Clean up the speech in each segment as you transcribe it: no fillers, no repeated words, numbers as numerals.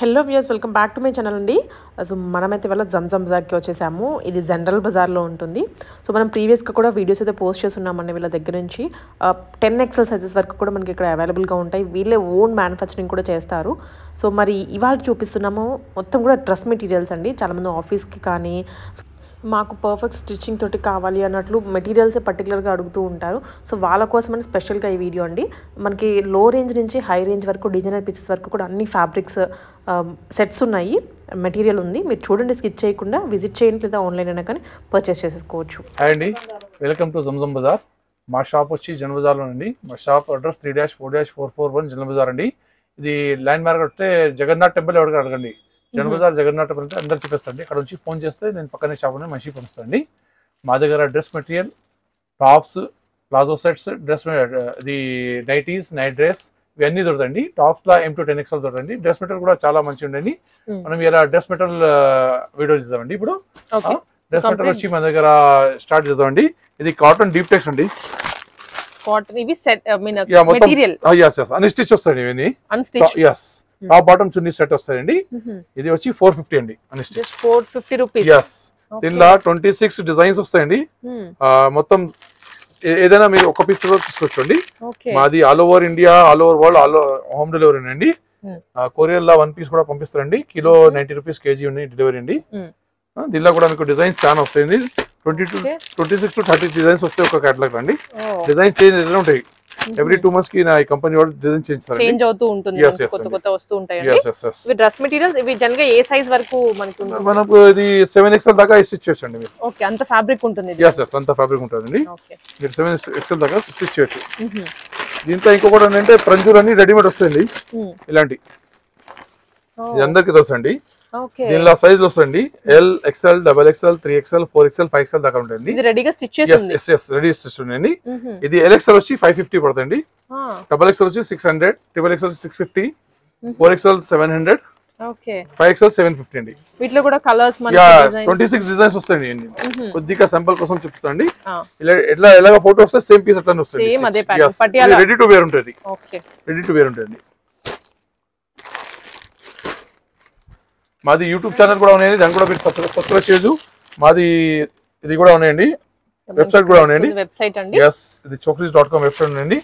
Hello viewers, welcome back to my channel అండి. So మనమైతే వాళ్ళ జమ్జమ్ బజార్కి వచ్చేసాము. ఇది జనరల్ బజార్లో ఉంటుంది. సో మనం ప్రీవియస్గా కూడా వీడియోస్ అయితే పోస్ట్ చేస్తున్నామండి. వీళ్ళ దగ్గర నుంచి 10XL సైజెస్ వరకు కూడా మనకి ఇక్కడ అవైలబుల్గా ఉంటాయి. వీళ్ళే ఓన్ మ్యానుఫ్యాక్చరింగ్ కూడా చేస్తారు. సో మరి ఇవాళ చూపిస్తున్నాము మొత్తం కూడా డ్రెస్ మెటీరియల్స్ అండి. చాలామంది ఆఫీస్కి కానీ మాకు పర్ఫెక్ట్ స్టిచ్చింగ్ తోటి కావాలి అన్నట్లు మెటీరియల్సే పర్టికులర్గా అడుగుతూ ఉంటారు. సో వాళ్ళ కోసమని స్పెషల్గా ఈ వీడియో అండి. మనకి లో రేంజ్ నుంచి హై రేంజ్ వరకు డిజైనర్ పీసెస్ వరకు కూడా అన్ని ఫ్యాబ్రిక్స్ సెట్స్ ఉన్నాయి, మెటీరియల్ ఉంది. మీరు చూడండి, స్కిప్ చేయకుండా విజిట్ చేయండి, లేదా ఆన్లైన్ అయినా కానీ పర్చేస్ చేసుకోవచ్చు. హాయ్ అండి, వెల్కమ్ టు జమ్జమ్ బజార్. మా షాప్ వచ్చి జనరల్ బజార్లో అండి. మా షాప్ అడ్రస్ 3-4-441 జనరల్ బజార్ అండి. ఇది ల్యాండ్ మార్క్ అంటే జగన్నాథ్ టెంపుల్. ఎవరికి అడగండి, జనరల్ బజార్ జగన్నాథ్ టెంపుల్ అంటే అందరు చూపిస్తాండి. అక్కడ నుంచి ఫోన్ చేస్తే నేను పక్కనే షాప్ అనేది మనిషి పంపిస్తాండి. మా దగ్గర dress material, tops, palazzo sets, dress ఇది నైటీస్, నైట్ డ్రెస్ ఇవన్నీ దొరుకుతాయండి. టాప్స్లో M to 10XL దొరుకుతాయండి. డ్రెస్ మెటీరియల్ కూడా చాలా మంచి ఉండండి. మనం ఇలా డ్రెస్ మెటీరియల్ వీడియో చేద్దామండి. ఇప్పుడు డ్రెస్ మెటీరియల్ వచ్చి మన దగ్గర స్టార్ట్ చేద్దామండి. ఇది కాటన్ డీప్ టెక్స్ అండి. కాటన్ ఇవి సెట్ మెటీరియల్ అన్ని స్టిచ్ వస్తాయి. ఇవన్నీ టాప్ బాటమ్ చున్నీ సెట్ వస్తాయండి. ఇది వచ్చి 450 అండి. దీనిలో 26 డిజైన్స్ వస్తాయండి. మొత్తం ఏదైనా మీరు ఒక పీస్ తీసుకోవచ్చు అండి. మాది all over India, all over world, all home delivery అండి. కొరియర్ లా 1 piece కూడా పంపిస్తారండి. కిలో 90 rupees kg డెలివరీ అండి. దీనిలో కూడా మీకు డిజైన్స్ చాలా వస్తాయండి. 26 to 30 డిజైన్స్ వస్తాయి ఒక కేటలాగ్ అండి. డిజైన్స్ చేంజ్ ఉంటాయి. ఎవ్రీ 2 months కి నా కంపెనీ వాళ్ళు డిజైన్ చేంజ్ అవుతూ ఉంటుంది. కొత్త కొత్త వస్తూ ఉంటాయండి. ఇవి డ్రెస్ మెటీరియల్స్. ఇవి జనరల్గా ఏ సైజ్ వరకు మనకు ఉంటుంది? మనకు ఇది 7XL దాకా స్టిచ్ చేయొచ్చు అండి. మీరు ఓకే, అంత ఫ్యాబ్రిక్ ఉంటుంది. అంత ఫ్యాబ్రిక్ ఉంటుందండి. మీరు 7XL దాకా స్టిచ్ చేయొచ్చు. దీంతో ఇంకొకటి ఏంటంటే ప్రంజూలు అన్ని రెడీమేడ్ వస్తాయండి. ఇలాంటి ఇది అందరికి తెలుసు అండి. దీనిలో సైజులు వస్తాయండి. LXL, XXL, XXL, 3XL, 4XL, 5XL దాకా ఉంటాయండి. ఇది LXL వచ్చి 550 పడుతుంది. XXL వచ్చి 600, XXL 650, 4XL 700, 5XL 750 అండి. వీటిలో కూడా కలర్స్ 26 డిజైన్స్ వస్తాయండి. కొద్దిగా సింపుల్ కోసం చూపిస్తాండి. ఇలా ఎలాగ ఫోటో వస్తే సేమ్ పీస్ అట్లా వస్తుంది. రెడీ టు వేర్ ఉంటుంది. మాది యూట్యూబ్ ఛానల్ కూడా ఉన్నాయండి. దాన్ని కూడా మీరు సబ్స్క్రైబ్ చేయొచ్చు. మాది ఇది కూడా ఉన్నాయండి. వెబ్సైట్ కూడా ఉన్నాయండి. వెబ్సైట్ అండి ఇది chokris.com వెబ్సైట్ ఉందండి.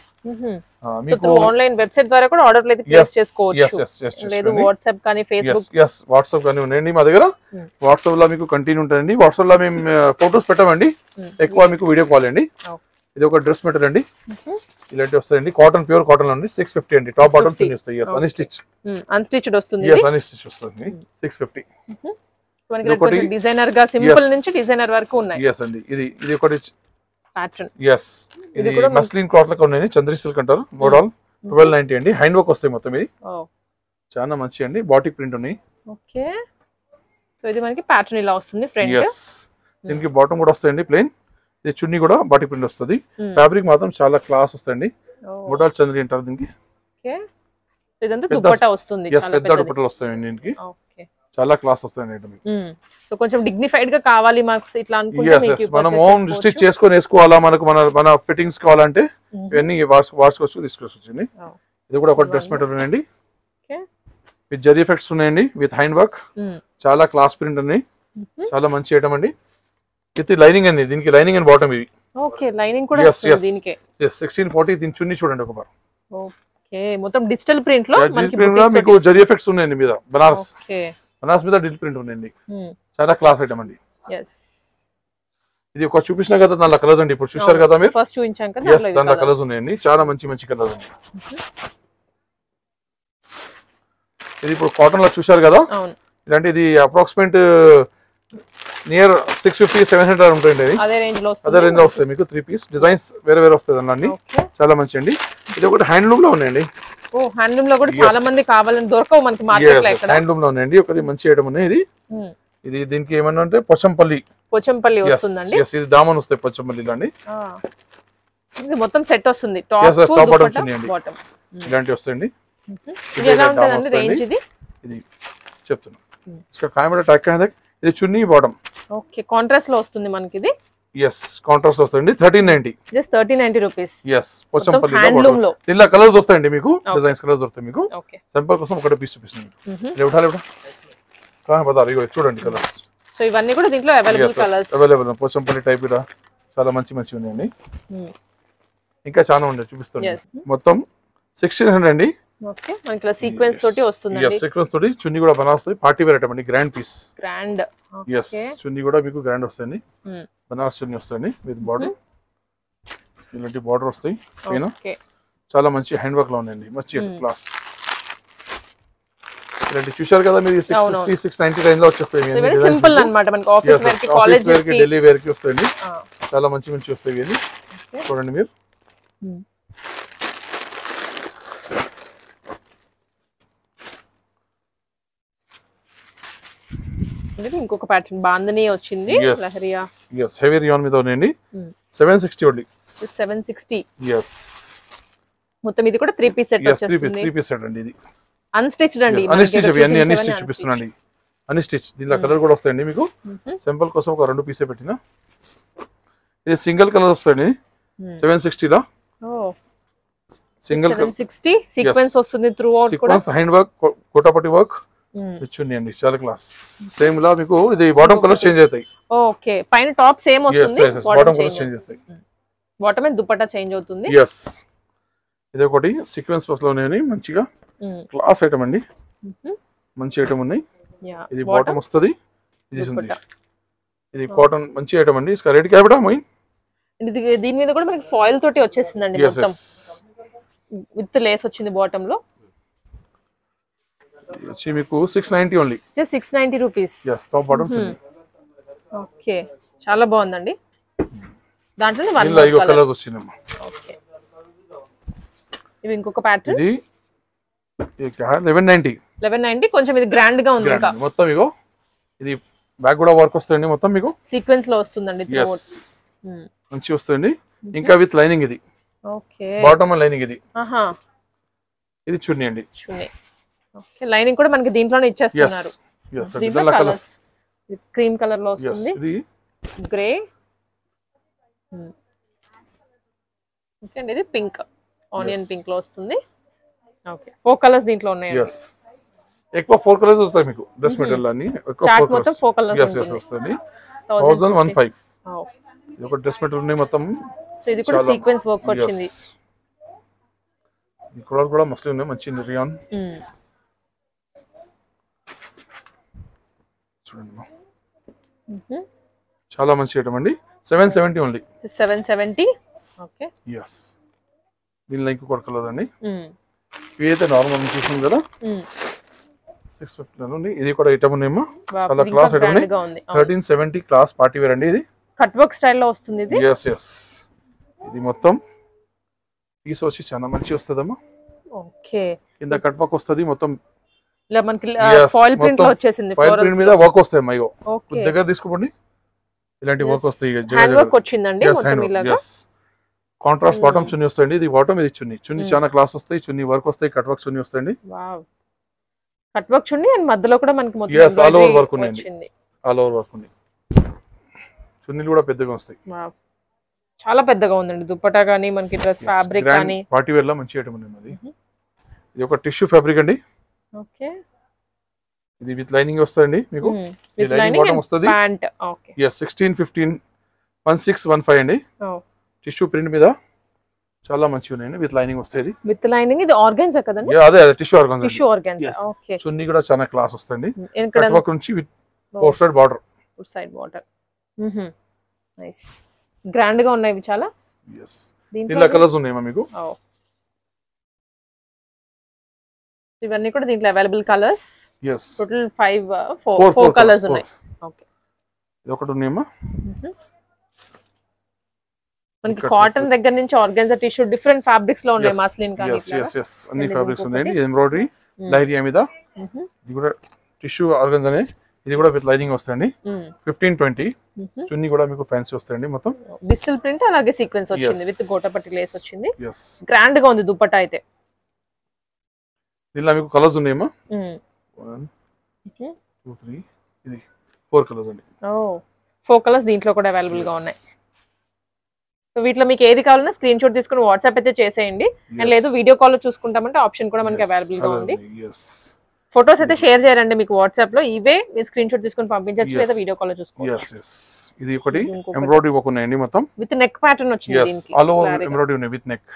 మీకు ఆన్లైన్ వెబ్సైట్ ద్వారా కూడా ఆర్డర్ అయితే ప్లేస్ చేసుకోవచ్చు. లేదు వాట్సాప్ కానీ ఫేస్బుక్ వాట్సాప్ కానీ ఉన్నాయండి. మా దగ్గర వాట్సాప్ లో మీకు కంటిన్యూ ఉంటాయండి. వాట్సాప్ లో మేము ఫొటోస్ పెట్టామండి. ఎక్కువ మీకు వీడియో కాల్ అండి. ఇది ఒక డ్రెస్ మెటీరియల్ అండి. ఇలాంటి వస్తాయండి. కాటన్, ప్యూర్ కాటన్ అండి. 650 అండి. టాప్ బాటమ్ ఫినిష్ వస్తాయి. అన్‌స్టిచ్డ్ వస్తుంది. అన్‌స్టిచ్డ్ వస్తుంది. 650. మనకి కొంచెం డిజైనర్ గా సింపుల్ నుంచి డిజైనర్ వరకు ఉన్నాయి. అండి ఇది ఒకటి ప్యాటర్న్. ఇది మస్లిన్ క్లాత్ లో ఉన్నాయి. చంద్రీ సిల్క్ అంటారు. మోడల్ 1290 అండి. హ్యాండ్ వర్క్ వస్తాయి మొత్తం. ఇది చాలా మంచి అండి. బాటిక్ ప్రింట్ ఉన్నాయి. ఓకే, సో ఇది మనకి ప్యాటర్న్ ఇలా వస్తుంది ఫ్రంట్. దీనికి బాటమ్ కూడా వస్తాయండి. ప్లెయిన్ చున్నీ కూడా బాటిక్ ప్రింట్ వస్తుంది. ఫ్యాబ్రిక్ మాత్రం చాలా క్లాస్ వస్తుంది. మోడల్ చంద్రీ అంటారు దీనికి. పెద్ద దుపట్టాలు వస్తాయండి. దీనికి చాలా క్లాస్ వస్తాయండి. మనం హోమ్ స్టిచ్ చేసుకొని వేసుకోవాలా, మనకు మన ఫిట్టింగ్స్ కావాలంటే ఇవన్నీ వాడుకోవచ్చు, తీసుకొచ్చింది. ఇది కూడా ఒక డ్రెస్ మెటీరియల్ అండి. విత్ జరీ ఎఫెక్ట్స్ ఉన్నాయండి. With hand work. చాలా క్లాస్ ప్రింట్ ఉన్నాయి. చాలా మంచి ఐటమ్ అండి. ఇది లైనింగ్ అండి. దీనికి లైనింగ్ అండ్ బాటమ్. ఇది ఓకే లైనింగ్ కూడా వస్తుంది. దీనికి 1640. దీని చున్నీ చూడండి ఒకసారి. ఓకే, మొత్తం డిజిటల్ ప్రింట్ లో మనకి మీకు జరీ ఎఫెక్ట్స్ ఉన్నాయండి. మీద బనారస్. ఓకే, బనారస్ మీద డిజిటల్ ప్రింట్ ఉన్నాయండి. చాలా క్లాస్ ఐటమ్ అండి. yes ఇది ఒక చూపించిన కదా, దానిలో కలర్స్ అండి. ఇప్పుడు చూశారు కదా మీరు, ఫస్ట్ చూపించాం కదా, దానిలో కలర్స్ ఉన్నాయండి. చాలా మంచి మంచి కలర్స్ అండి. ఇది ఇప్పుడు కాటన్ లో చూశారు కదా. అవును, ఇలాంటి ఇది అప్రాక్సిమేట్ నియర్ 650-700 ఉంటుంది. అదే రేంజ్ లో వస్తాయి మీకు 3 piece డిజైన్స్. వేరే వేరే వస్తాయి అన్నీ. చాలా మంచి అండి. ఇది ఒకటి హ్యాండ్లూమ్ లో ఉన్నాయండి. హ్యాండ్లూమ్ లో కూడా చాలా మంది కావాలని దొరకవు మనకి మార్కెట్ లో. ఇక్కడ హ్యాండ్లూమ్ లో ఉన్నాయండి. ఒకటి మంచి ఐటమ్ ఉన్నాయి. ఇది ఇది దీనికి ఏమన్నా అంటే పొచంపల్లి వస్తుందండి. ఇది దామన్ వస్తాయి పొచంపల్లి లాంటి. ఇది మొత్తం సెట్ వస్తుంది. టాప్ బాటమ్ బాటమ్ ఇలాంటివి వస్తాయండి. ఇది ఎలా ఉంటుందండి రేంజ్? ఇది ఇది చెప్తున్నా. इसका कैमरा टैग है. ఇది చున్నీ బాటమ్. ఓకే, కాంట్రాస్ట్ లో వస్తుంది మనకి. ఇది Yes, contrast osthundi 1390. Just 1390 rupees. Yes, pochampalli handloom lo. Illa colors dostundi meeku, designs colors dostundi meeku. Okay. Sample kosam okate piece chupistundi. Ile uthale uda. Ka badar igo chudandi colors. So ivanni kuda dintlo available colors. Available pochampalli type ida chala manchi manchi unnayandi. Inka chaana undi chupistundi. Yes. Mottham 1600 andi. Okay. Manki la sequence toti ostundandi. Yes, sequence toti chunni kuda banastundi party wear item andi grand piece. Grand. Okay. Yes, chunni kuda meeku grand osthundi. Banarasi osthundi with border. Ilati border ostundi. Pina. Okay. Chala manchi hand work lo unnandi. Manchi class. Ilati chushar kada meeku 650 690 range lo vachestundi. So very simple annamata manaki office wear ki, college wear ki, daily wear ki ostundi. Chala manchi manchi ostayi ivi. Chudandi meeku. ఇంకొక pattern bandhani వచ్చింది leheriya. yes, heavy yarn మీద ఉండండి. 760 only. 760. yes, మొత్తం ఇది కూడా 3 piece set వచ్చేస్తుంది. yes, 3 piece set అండి. ఇది అన్‌స్టిచ్డ్ అండి. అన్‌స్టిచ్డ్ ఇవన్నీ అన్‌స్టిచ్డ్ చూపిస్తున్నాండి. అన్‌స్టిచ్డ్ దీనిలో కలర్ కూడా వస్తాయండి మీకు. సింపుల్ కోసం ఒక రెండు పీసే పెట్టినా ఇది సింగిల్ కలర్ వస్తాయండి 760 లా. సింగిల్ 760 సీక్వెన్స్ వస్తుంది త్రూ అవుట్ కూడా. హ్యాండ్ వర్క్ కోటాపట్టి వర్క్ ఇచ్చునిండి చాలా క్లాస్. సేమ్ లా మీకు ఇది బాటమ్ కలర్ చేంజ్ అవుతాయి. ఓకే, పైన టాప్ సేమ్ వస్తుంది. బాటమ్ కలర్ చేంజ్ అవుతాయి. బాటమ్ అండ్ దుపట్టా చేంజ్ అవుతుంది. yes, ఇది ఒకటి సీక్వెన్స్ బస్ లోనేని మంచిగా క్లాస్ ఐటమ్ అండి. మంచి ఐటమ్ ఉన్నాయి. ఇది బాటమ్ వస్తది. ఇది ఉంది. ఇది కాటన్ మంచి ఐటమ్ అండి. ఇస్కా రేట్ క్యాబిటా మైన్ ఇది దీని మీద కూడా మనకి ఫాయిల్ తోటి వచ్చేసిందండి. మొత్తం విత్ లేస్ వచ్చింది బాటమ్ లో. చి మీకు 690 only. just 690 rupees. yes, top bottom. okay, చాలా బాగుందండి. దాంట్లోనే వన్ కలర్స్ వచ్చేనమ్మ. okay, ఇది ఇంకొక ప్యాటర్న్. ఇది ఏక 1190 కొంచెం ఇది గ్రాండ్ గా ఉంది. ఇంకా మొత్తం ఇగో ఇది బ్యాక్ కూడా వర్క్ వస్తుంది. మొత్తం మీకు సీక్వెన్స్ లో వస్తుందండి. త్రోట్ మంచి వస్తుంది. ఇంకా విత్ లైనింగ్ ఇది. ఓకే, బాటమ్ లైనింగ్ ఇది. ఇది చున్నీ అండి. చున్నీ. ఓకే, లైనింగ్ కూడా మనకి దీంట్లోనే ఇచ్చేస్తున్నారు. yes, దీంట్లో కలర్స్ క్రీమ్ కలర్ లో వస్తుంది. ఇది గ్రే. ఓకే అండి, ఇది పింక్ ఆనియన్ పింక్ లో వస్తుంది. ఓకే, ఫోర్ కలర్స్ దీంట్లో ఉన్నాయి. yes, ఎక్కువ ఫోర్ కలర్స్ వస్తాయి మీకు. డ్రెస్ మెటీరియల్ అన్ని చాట్ మొత్తం ఫోర్ కలర్స్ వస్తుంది. 1015. ఇది ఒక డ్రెస్ మెటీరియల్ ని మొత్తం. సో ఇది కూడా సీక్వెన్స్ వర్క్ వచ్చింది. ఈ కలర్ కూడా మస్తు ఉంది. మంచి రియాన్ చాలా మంచి ఐటమ్ అండి. 770 only. 770. ఓకే, yes, దీని లైక్ కొర్ కలర్ అండి. ఇదైతే నార్మల్ మనం చూసాం కదా. 650 ఉంది. ఇది కూడా ఐటమ్ నేమా చాలా క్లాస్ ఐటమ్ ఉంది. 1370 క్లాస్ పార్టీ వేర్ అండి. ఇది కట్ వర్క్ స్టైల్ లో వస్తుంది ఇది. yes, yes, ఇది మొత్తం ఈ సోచి చాలా మంచి వస్తదమ్మా. ఓకే, ఇంద కట్ వర్క్ వస్తది మొత్తం. ఇలా మనకి ఫాయిల్ ప్రింట్ లో వచ్చేసింది. ఫాయిల్ ప్రింట్ మీద వర్క్ వస్తాయి మైగో. ఓకే, దగ్గర తీసుకోండి. ఇలాంటి వర్క్ వస్తాయి. హ్యాండ్ వర్క్ వచ్చిందండి మొత్తం ఇలాగా. కాంట్రాస్ట్ బాటమ్ చున్నీ వస్తుంది. ఇది బాటమ్, ఇది చున్నీ చాలా క్లాస్ వస్తాయి. చున్నీ వర్క్ వస్తాయి. కట్ వర్క్ చున్నీ వస్తుంది. వావ్, కట్ వర్క్ చున్నీ అండ్ మధ్యలో కూడా మనకి మొత్తం yes ఆల్ ఓవర్ వర్క్ ఉంది. ఆల్ ఓవర్ వర్క్ ఉంది. చున్నీలు కూడా పెద్దగా వస్తాయి. వావ్, చాలా పెద్దగా ఉందండి. దుపట్టా గానీ మనకి డ్రెస్ ఫ్యాబ్రిక్ గానీ పార్టీ వేర్ లా మంచి ఐటమ్ ఉంది. ఇది ఒక టిష్యూ ఫ్యాబ్రిక్ అండి. ఓకే, ఇది విత్ లైనింగ్ వస్తదండి మీకు. విత్ లైనింగ్ వస్తది ప్యాంట్. ఓకే, yes, 1615 1615 అండి. ఓ, టిష్యూ ప్రింట్ మీద చాలా మంచి ఉన్నాయి. విత్ లైనింగ్ వస్తది. విత్ లైనింగ్ ఇది ఆర్గాన్జా కదండి. యా, అదే టిష్యూ ఆర్గాన్జా. ఓకే, చున్నీ కూడా చాలా క్లాస్ వస్తదండి. కట్ వర్క్ నుంచి with four side border. Four side border. Nice, grand గా ఉన్నాయి ఇవి చాలా. yes, దీంట్లో కలర్స్ ఉన్నాయి మీకు. ఓ, ఇవన్నీ కూడా దీంట్లో available colours. yes, total 4 colours ఉన్నాయి. ఓకే, ఇది ఒకటి ఉన్నాయమ్మా. మనకి కాటన్ దగ్గర నుంచి ఆర్గాన్జా టిష్యూ డిఫరెంట్ ఫ్యాబ్రిక్స్ లో ఉన్నాయి. మస్లిన్ కానీ ఇట్లా. yes, yes, అన్ని ఫ్యాబ్రిక్స్ ఉన్నాయి. ఎంబ్రాయిడరీ లైరియా మీద. ఇది కూడా టిష్యూ ఆర్గాన్జానే. ఇది కూడా విత్ లైనింగ్ వస్తుంది. 1520. చున్నీ కూడా మీకు ఫ్యాన్సీ వస్తుంది. మొత్తం డిజిటల్ ప్రింట్ అలాగే సీక్వెన్స్ వచ్చింది. విత్ గోటపట్టి లేస్ వచ్చింది. గ్రాండ్ గా ఉంది దుపట్టా అయితే. దీనిలో మీకు కలర్స్ ఉన్నాయమ్మా. 1 2 3 ఇది 4 కలర్స్ అండి. ఓ, 4 కలర్స్ దీంట్లో కూడా అవైలబుల్ గా ఉన్నాయి. సో వీటిలో మీకు ఏది కావాలన్నా స్క్రీన్ షాట్ తీసుకొని వాట్సాప్ అయితే చేసేయండి. అండ్ లేదు వీడియో కాల్ లో చూసుకుంటామంటే ఆప్షన్ కూడా మనకి అవైలబుల్ గా ఉంది. ఫొటోస్ అయితే షేర్ చేయండి మీకు వాట్సాప్ లో, ఇవే మీరు స్క్రీన్ షాట్ తీసుకొని పంపించవచ్చు లేదా వీడియో కాల్ లో చూసుకోవచ్చు. ఇది ఒకటి ఎంబ్రాయిడరీ వర్క్ ఉన్నాయండి, మొత్తం విత్ నెక్ ప్యాటర్న్ వచ్చింది, దీనికి ఆల్ ఓవర్ ఎంబ్రాయిడరీ ఉంది విత్ నెక్,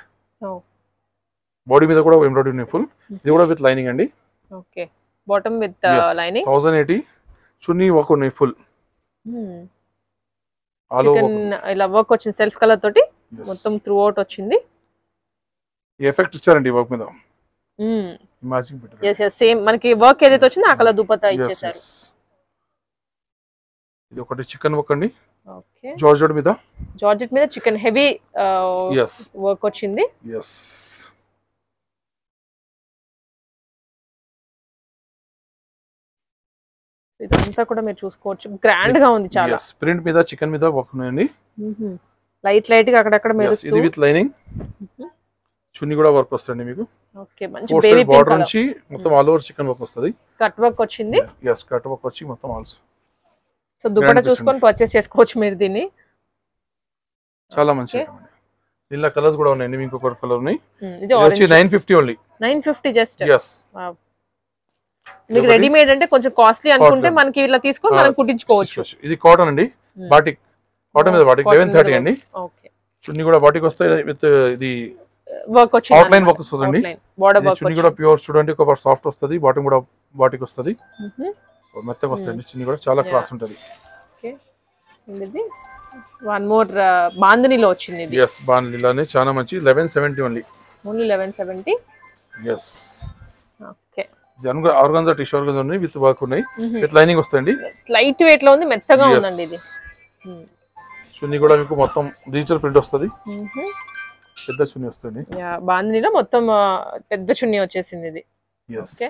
బాడీ మీద కూడా ఎంబ్రాయిడరీ ఉంది ఫుల్. ఇది కూడా విత్ లైనింగ్ అండి, ఓకే బాటమ్ విత్ లైనింగ్. 1080 చున్నీ వర్క్ ఉంది ఫుల్, ఆల్ ఓవర్ ఇలా వర్క్ వచ్చింది సెల్ఫ్ కలర్ తోటి మొత్తం త్రూ అవుట్ వచ్చింది. ఎఫెక్ట్ ఇచ్చారండి వర్క్ మీద, మ్యాచింగ్ పెట్టారు. yes yes సేమ్ మనకి వర్క్ ఏదైతే వచ్చిందో ఆ కలర్ దుపట్టా ఇచ్చేసారు. ఇది ఒకటి చికెన్ వర్క్ అండి, ఓకే జార్జెట్ మీద, జార్జెట్ మీద చికెన్ హెవీ వర్క్ వచ్చింది. yes ఇదంతా కూడా మీరు చూసుకోవచ్చు, గ్రాండ్ గా ఉంది చాలా. ప్రింట్ మీద చికెన్ మీద వర్క్ ఉంది, లైట్ లైట్ గా అక్కడక్కడ మెరుస్తూ. ఇది విత్ లైనింగ్, చున్నీ కూడా వర్క్ వస్తుంది మీకు, ఓకే మంచి బేబీ పింక్ కలర్ నుంచి మొత్తం ఆల్ ఓవర్ చికెన్ వర్క్ వస్తది. కట్ వర్క్ వచ్చింది, yes కట్ వర్క్ వచ్చి మొత్తం ఆల్స్. సో దుపట్టా చూసుకొని పర్చేస్ చేసుకోవచ్చు మీరు దీన్ని, చాలా మంచిది. దీనిలో కలర్స్ కూడా ఉన్నాయి, మీకు ఒక కలర్ ఉన్నాయి. ఇది వచ్చి 950 ఓన్లీ, 950 జస్ట్. yes వావ్, మీకు రెడీమేడ్ అంటే కొంచెం కాస్ట్లీ అనుకుంటే మనకి ఇలా తీసుకొని మనం కుట్టించుకోవచ్చు. ఇది కాటన్ అండి, బాటిక్ కాటన్ మీద బాటిక్ 1130 అండి. ఓకే చున్నీ కూడా బాటిక్ వస్తాయి విత్ ఇది వర్క్ వచ్చి అవుట్ లైన్ వర్క్ వస్తుందండి, బోర్డర్ వర్క్. చున్నీ కూడా ప్యూర్ చూడండి, ఒక సాఫ్ట్ వస్తది, బాటమ్ కూడా బాటిక్ వస్తది, మెత్తగా వస్తుంది. చున్నీ కూడా చాలా క్లాస్ ఉంటది. ఓకే ఇది వన్ మోర్ బాంధనీలో వచ్చింది ఇది. yes బాంధనీలోనే చాలా మంచి 1170 only, only 1170. yes okay general organza tissue organza ఉంది విత్ వర్క్ ఉన్నాయి, విత్ లైనింగ్ వస్తుంది, లైట్ వెయిట్ లో ఉంది, మెత్తగా ఉందండి ఇది. చున్నీ కూడా మీకు మొత్తం డిజిటల్ ప్రింట్ వస్తుంది, పెద్ద చున్నీ వస్తుంది. యా బాంధనీలో మొత్తం పెద్ద చున్నీ వచ్చేసింది ఇది. ఓకే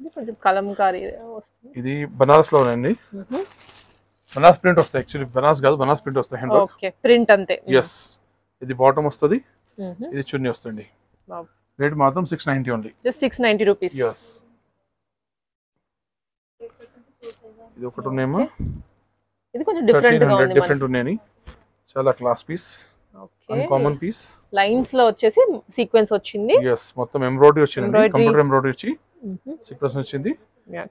ఇది కొంచెం కలంకారీ వస్తుంది, ఇది బనారస్ లో ఉంది, బనారస్ ప్రింట్ వస్తుంది. యాక్చువల్లీ బనారస్ కాదు, బనారస్ ప్రింట్ వస్తుంది హ్యాండ్ వర్క్. ఓకే ప్రింట్ అంతే. yes ఇది బాటమ్ వస్తుంది, ఇది చున్నీ వస్తుంది. వావ్ రేట్ మాత్రం 690 ఓన్లీ, just 690 రూపీస్. yes ఇది ఒకటి నేమా, ఇది కొంచెం డిఫరెంట్ గా ఉంది, డిఫరెంట్ ఉన్నాయని చాలా class piece. Okay common piece, lines లో వచ్చేసి సీక్వెన్స్ వచ్చింది. yes మొత్తం ఎంబ్రాయిడరీ వచ్చింది, కంప్యూటర్ ఎంబ్రాయిడరీ వచ్చి సీక్వెన్స్ వచ్చింది.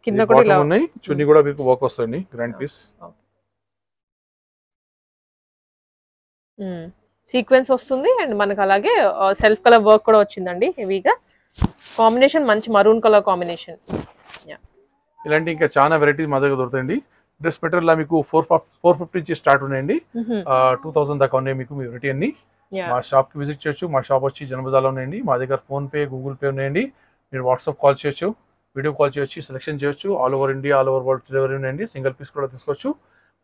కింద కూడా ఇలా ఉన్నాయి, చున్నీ కూడా మీకు వర్క్ వస్తుంది, గ్రాండ్ పీస్. సీక్వెన్స్ వస్తుంది అండ్ మనకు అలాగే సెల్ఫ్ కలర్ వర్క్ కూడా వచ్చిందండి హెవీగా. కాంబినేషన్ మంచి మరూన్ కలర్ కాంబినేషన్. ఇలాంటి ఇంకా చాలా వెరైటీ మా దగ్గర దొరుకుతాయండి. డ్రెస్ మెటీరియల్ లా మీకు 450 నుంచి స్టార్ట్ ఉన్నాయండి, 2000 దాకా ఉన్నాయి మీకు వెరైటీ అన్ని. మా షాప్ కి విజిట్ చేయొచ్చు, మా షాప్ వచ్చి జమ్-Zam Bazaar లో ఉన్నాయండి. మా దగ్గర ఫోన్ పే గూగుల్ పే ఉన్నాయండి, మీరు వాట్సాప్ కాల్ చేయొచ్చు, వీడియో కాల్ చేయొచ్చు, సెలెక్షన్ చేయొచ్చు. All over India all over world delivery ఉన్నాయండి. సింగిల్ పీస్ కూడా తీసుకోవచ్చు.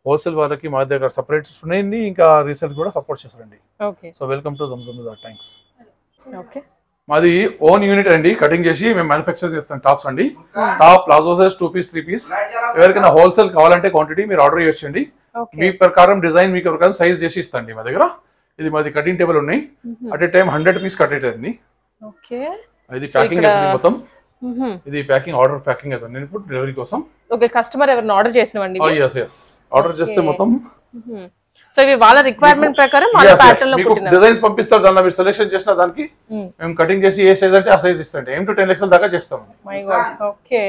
హోల్సేల్ వాళ్ళకి మా దగ్గర సెపరేట్ ఉన్నాయండి, ఇంకా రీసేల్ కూడా సపోర్ట్ చేస్తారండి. So welcome to Zam-Zam Bazaar, thanks. Okay మాది ఓన్ యూనిట్ అండి, కటింగ్ చేసి మేము మ్యానుఫ్యాక్చర్ చేస్తాం టాప్స్ అండి. Top palazzo size 2 piece 3 piece, ఎవరికైనా హోల్సేల్ కావాలంటే క్వాంటిటీ మీరు ఆర్డర్ చేయొచ్చండి. మీ ప్రకారం డిజైన్, మీ ప్రకారం సైజ్ చేసి ఇస్తాండి మా దగ్గర. ఇది మాది కటింగ్ టేబుల్ ఉన్నాయి, at a time 100 piece cut అవుతుంది. ఇది ప్యాకింగ్ మొత్తం, ఇది ప్యాకింగ్ ఆర్డర్ ప్యాకింగ్ అవుతుంది నేను ఇప్పుడు డెలివరీ కోసం. ఓకే కస్టమర్ ఎవరైనా ఆర్డర్ చేసినవండి, yes yes ఆర్డర్ చేస్తే మొత్తం సో ఇవి వాళ్ళ రిక్వైర్మెంట్ ప్రకారం వాళ్ళ ప్యాటర్న్ లో కుట్టిన డిజైన్స్ పంపిస్తారు. దాన్ని మీరు సెలెక్షన్ చేసిన దానికి మేము కటింగ్ చేసి ఏ సైజ్ అంటే ఆ సైజ్ ఇస్తాండి. 8 to 10 లక్షల దాకా చేస్తాం. My god okay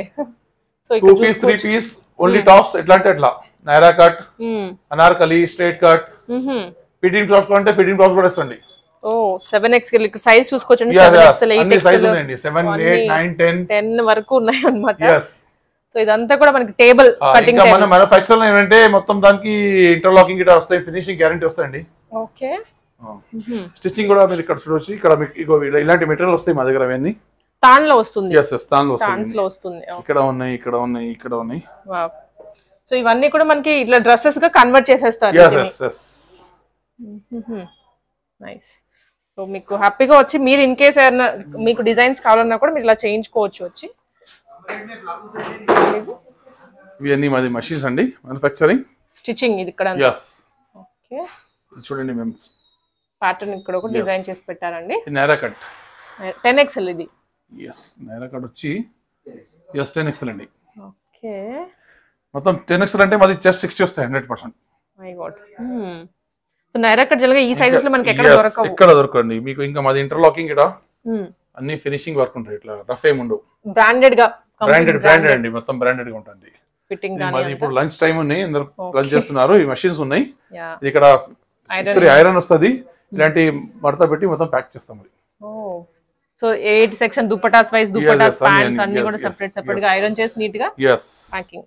so 2 piece 3 piece only tops ఇట్లాంటి అట్లా Naira cut, Anarkali, straight cut, fitting tops కొంటే ఫిట్టింగ్ టాప్స్ కూడా ఇస్తాండి. ఓ 7x కి సైజ్ చూసుకోవచ్చండి, 7x 8x సైజ్ ఉందండి, 7 8 9 10 వరకు ఉన్నాయి అన్నమాట. yes సో ఇదంతా కూడా మనకి టేబుల్ కటింగ్ టేబుల్. మన మ్యానుఫ్యాక్చర్ లో ఏంటంటే మొత్తం దానికి ఇంటర్లాకింగ్ గిట వస్తాయి, ఫినిషింగ్ గ్యారెంటీ వస్తాయండి. ఓకే స్టిచ్చింగ్ కూడా మీరు ఇక్కడ చూడొచ్చు, ఇక్కడ మీకు ఇలాంటి మెటీరియల్ వస్తాయి మా దగ్గర. అవన్నీ తాన్ లో వస్తుంది. yes yes తాన్ లో వస్తుంది, తాన్స్ లో వస్తుంది. ఇక్కడ ఉన్నాయి, ఇక్కడ ఉన్నాయి, ఇక్కడ ఉన్నాయి. వావ్ సో ఇవన్నీ కూడా మనకి ఇట్లా డ్రెస్సెస్ గా కన్వర్ట్ చేసేస్తారు. yes yes yes nice. So మీకు హ్యాపీగా వచ్చి మీరు ఇన్ కేస్ ఏదైనా మీకు డిజైన్స్ కావాలన్నా కూడా మీరు ఇలా చేయించుకోవచ్చు వచ్చి. ఇవన్నీ మాది మషీన్స్ అండి, మ్యానుఫ్యాక్చరింగ్ స్టిచ్చింగ్ ఇది ఇక్కడ. ఓకే చూడండి మేము ప్యాటర్న్ ఇక్కడ ఒక డిజైన్ చేసి పెట్టారండి. నైరా కట్ 10XL ఇది. yes నైరా కట్ వచ్చి 10XL అండి. ఓకే మొత్తం 10XL అంటే మాది చెస్ట్ 60 వస్తాయి 100%. My God So naira cut jalaga ee sizes lo manaki ekkada dorakavu. Yes, ekkada dorukandi. Meeku inga madi interlocking ida. Anni finishing work untayi itla rough em undu. Branded ga. Branded andi, mottham branded ga untundi. Fitting ga. Madi ippudu lunch time unnayi, andaru lunch chestunnaru, ee machines unnayi. Idi ikkada iron ostadi. Ilanti martha petti mottham pack chestam mari. Oh. So 8 section dupattas wise dupattas pants anni kuda separate separate ga iron chesi neat ga. Yes. Packing.